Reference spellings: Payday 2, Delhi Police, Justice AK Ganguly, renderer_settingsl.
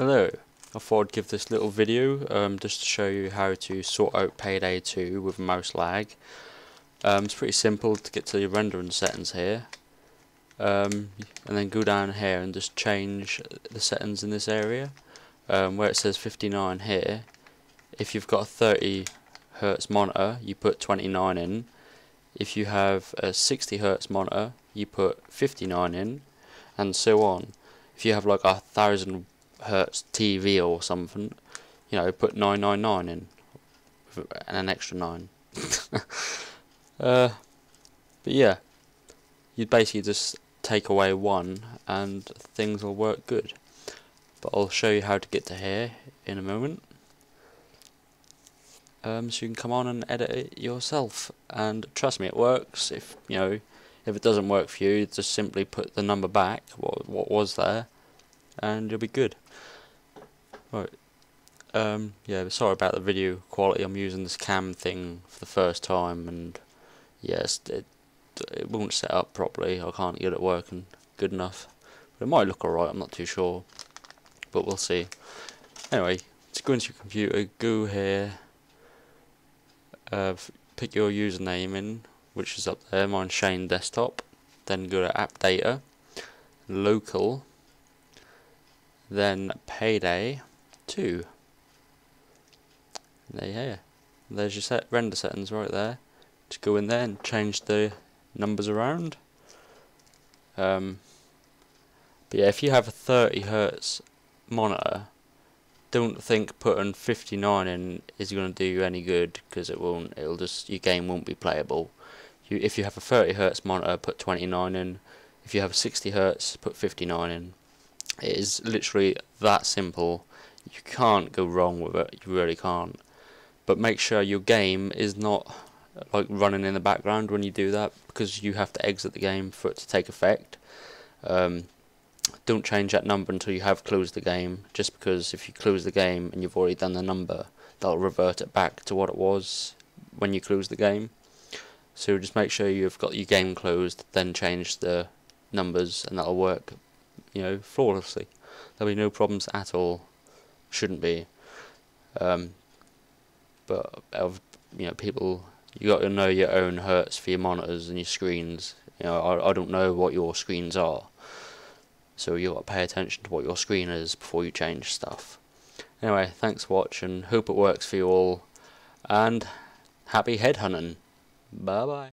Hello, I thought I'd give this little video just to show you how to sort out Payday 2 with mouse lag. It's pretty simple to get to your rendering settings here, and then go down here and just change the settings in this area where it says 59 here. If you've got a 30Hz monitor, you put 29 in. If you have a 60Hz monitor, you put 59 in, and so on. If you have like 1000Hz TV or something, you know, put 999 in and an extra 9. But yeah, you basically just take away 1 and things will work good. But I'll show you how to get to here in a moment, so you can come on and edit it yourself. And trust me, it works. If you know, if it doesn't work for you, just simply put the number back what was there, and you'll be good. Right. Yeah, sorry about the video quality. I'm using this cam thing for the first time, and yes, it won't set up properly. I can't get it working good enough. But it might look alright. I'm not too sure, but we'll see. Anyway, just go into your computer. Go here. Pick your username in, which is up there. Mine's Shane Desktop. Then go to App Data, Local. Then Payday 2. There's your render settings right there. Just go in there and change the numbers around. But yeah, if you have a 30Hz monitor, don't think putting 59 in is going to do you any good, because it won't. It'll just, your game won't be playable. If you have a 30Hz monitor, put 29 in. If you have a 60Hz, put 59 in. It is literally that simple. You can't go wrong with it, you really can't. But make sure your game is not like running in the background when you do that, because you have to exit the game for it to take effect. Don't change that number until you have closed the game, just because if you close the game and you've already done the number, that'll revert it back to what it was when you close the game. So just make sure you've got your game closed, then change the numbers, and that'll work, you know, flawlessly. There'll be no problems at all. Shouldn't be. But you know, people, you got to know your own hertz for your monitors and your screens. You know, I don't know what your screens are, so you got to pay attention to what your screen is before you change stuff. Anyway, thanks for watching. Hope it works for you all, and happy headhunting. Bye bye.